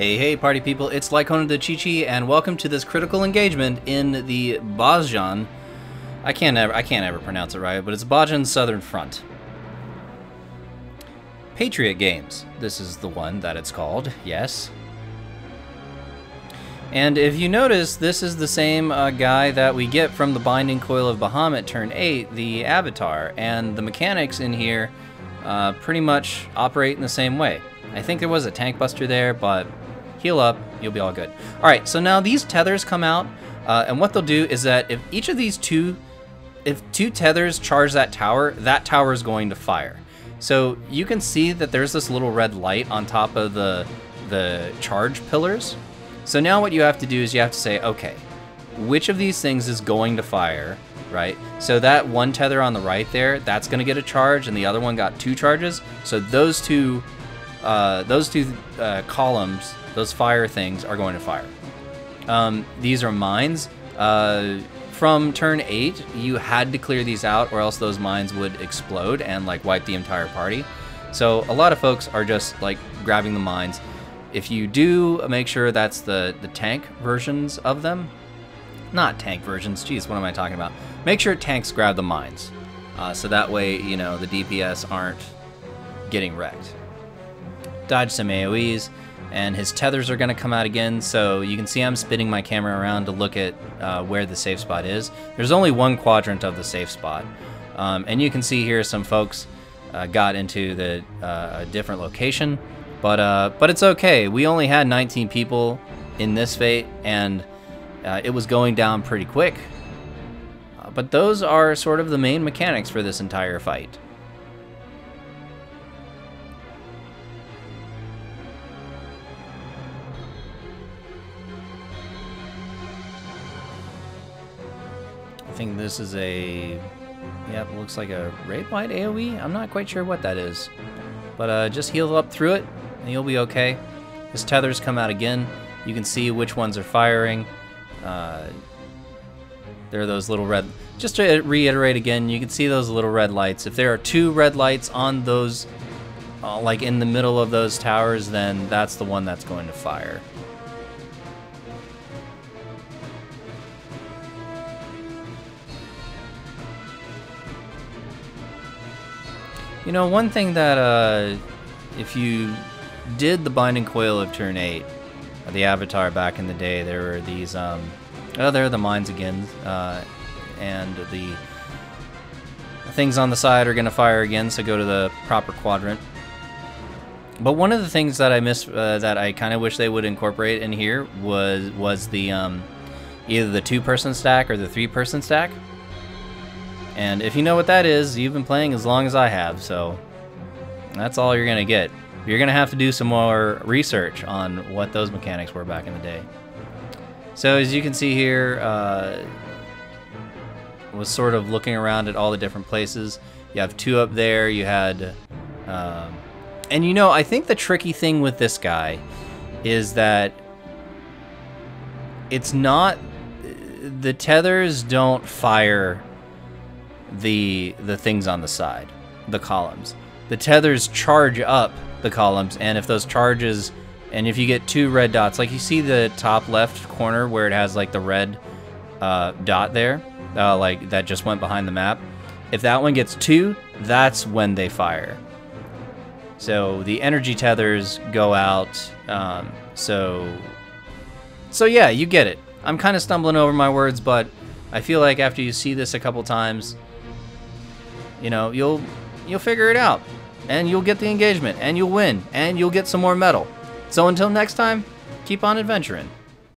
Hey party people, it's Lycona DaCheeChee, and welcome to this critical engagement in the Bozjan. I can't ever pronounce it right, but it's Bozjan Southern Front. Patriot Games. This is the one that it's called, yes. And if you notice, this is the same guy that we get from the Binding Coil of Bahamut turn 8, the Avatar, and the mechanics in here pretty much operate in the same way. I think there was a tank buster there, but heal up, you'll be all good. Alright, so now these tethers come out, and what they'll do is that if each of these two tethers charge that tower is going to fire. So you can see that there's this little red light on top of the charge pillars. So now what you have to do is you have to say, okay, which of these things is going to fire, right? So that one tether on the right there, that's going to get a charge, and the other one got two charges. So those two columns, those fire things, are going to fire. These are mines. From turn 8, you had to clear these out, or else those mines would explode and like wipe the entire party. So a lot of folks are just like grabbing the mines. If you do, make sure that's the tank versions of them. Not tank versions, geez, what am I talking about? Make sure tanks grab the mines. So that way, you know, the DPS aren't getting wrecked. Dodge some AoEs, and his tethers are going to come out again, so you can see I'm spinning my camera around to look at where the safe spot is. There's only one quadrant of the safe spot, and you can see here some folks got into a different location, but it's okay. We only had 19 people in this fate, and it was going down pretty quick. But those are sort of the main mechanics for this entire fight. I think this is a, yep, looks like a raid-wide AoE. I'm not quite sure what that is, but just heal up through it and you'll be okay. His tethers come out again. You can see which ones are firing. There are those little red, just to reiterate again, you can see those little red lights. If there are two red lights on those, like in the middle of those towers, then that's the one that's going to fire. You know, one thing that, if you did the Binding Coil of turn 8, or the Avatar back in the day, there were these, oh, there are the mines again, and the things on the side are going to fire again, so go to the proper quadrant. But one of the things that I miss, that I kind of wish they would incorporate in here was the, either the 2-person stack or the 3-person stack. And if you know what that is, you've been playing as long as I have, so that's all you're going to get. You're going to have to do some more research on what those mechanics were back in the day. So as you can see here, was sort of looking around at all the different places. You have two up there, you had... and you know, I think the tricky thing with this guy is that it's not... The tethers don't fire... The things on the side, the columns. The tethers charge up the columns, and if those charges, and if you get two red dots, like you see the top left corner where it has like the red dot there, like that just went behind the map. If that one gets two, that's when they fire. So the energy tethers go out. So yeah, you get it. I'm kind of stumbling over my words, but I feel like after you see this a couple times, you know, you'll figure it out, and you'll get the engagement, and you'll win, and you'll get some more metal. So until next time, keep on adventuring.